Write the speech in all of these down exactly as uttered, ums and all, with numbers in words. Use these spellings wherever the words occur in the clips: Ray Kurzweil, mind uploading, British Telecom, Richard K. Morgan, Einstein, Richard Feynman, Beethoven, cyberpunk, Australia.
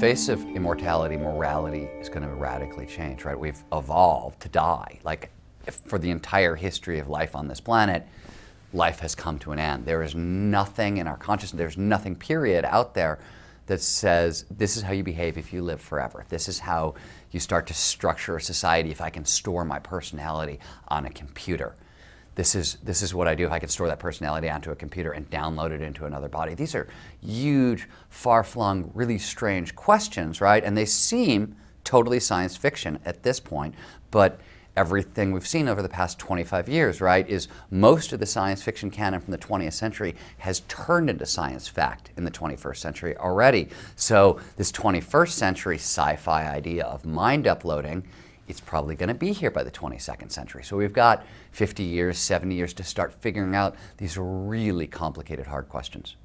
face of immortality, morality is going to radically change, right? We've evolved to die. Like, for the entire history of life on this planet, life has come to an end. There is nothing in our consciousness, there's nothing, period, out there that says, this is how you behave if you live forever. This is how you start to structure a society if I can store my personality on a computer. This is, this is what I do if I can store that personality onto a computer and download it into another body. These are huge, far-flung, really strange questions, right? And they seem totally science fiction at this point, but everything we've seen over the past twenty-five years, right, is most of the science fiction canon from the twentieth century has turned into science fact in the twenty-first century already. So this twenty-first century sci-fi idea of mind uploading, it's probably going to be here by the twenty-second century. So we've got fifty years, seventy years to start figuring out these really complicated, hard questions.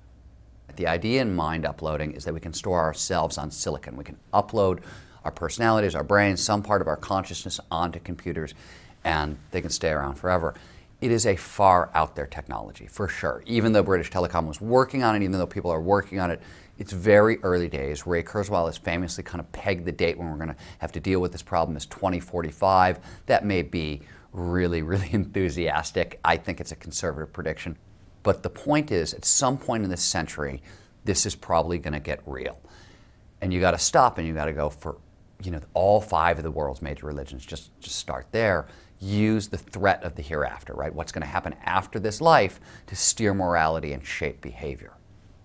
The idea in mind uploading is that we can store ourselves on silicon. We can upload our personalities, our brains, some part of our consciousness onto computers, and they can stay around forever. It is a far out there technology, for sure. Even though British Telecom was working on it, even though people are working on it, it's very early days. Ray Kurzweil has famously kind of pegged the date when we're going to have to deal with this problem as twenty forty-five. That may be really, really enthusiastic. I think it's a conservative prediction. But the point is, at some point in this century, this is probably going to get real. And you got to stop and you got to go for, you know, all five of the world's major religions. Just, just start there. Use the threat of the hereafter, right? What's going to happen after this life to steer morality and shape behavior.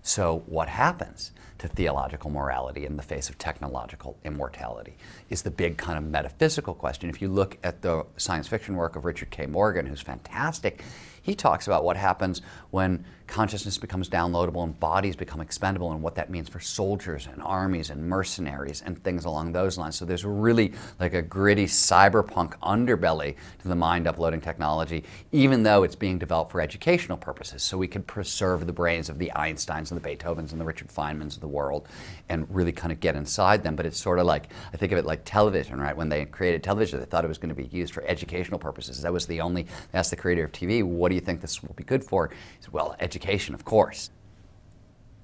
So what happens to theological morality in the face of technological immortality is the big kind of metaphysical question. If you look at the science fiction work of Richard K. Morgan, who's fantastic, he talks about what happens when consciousness becomes downloadable and bodies become expendable and what that means for soldiers and armies and mercenaries and things along those lines. So there's really like a gritty cyberpunk underbelly to the mind uploading technology, even though it's being developed for educational purposes. So we can preserve the brains of the Einsteins and the Beethovens and the Richard Feynmans of the world and really kind of get inside them. But it's sort of like, I think of it like television, right? When they created television, they thought it was going to be used for educational purposes. That was the only, they asked the creator of T V, what do you think this will be good for? He said, well, education. Education, of course.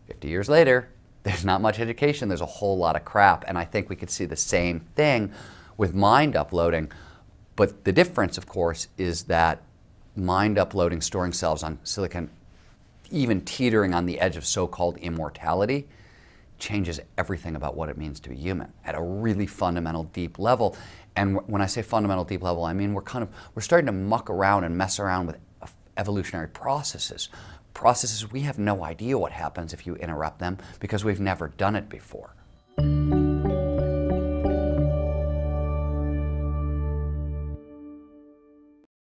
fifty years later, there's not much education, there's a whole lot of crap, and I think we could see the same thing with mind uploading. But the difference, of course, is that mind uploading, storing cells on silicon, even teetering on the edge of so-called immortality, changes everything about what it means to be human at a really fundamental, deep level. And when I say fundamental, deep level, I mean we're kind of, we're starting to muck around and mess around with evolutionary processes. Processes, we have no idea what happens if you interrupt them because we've never done it before.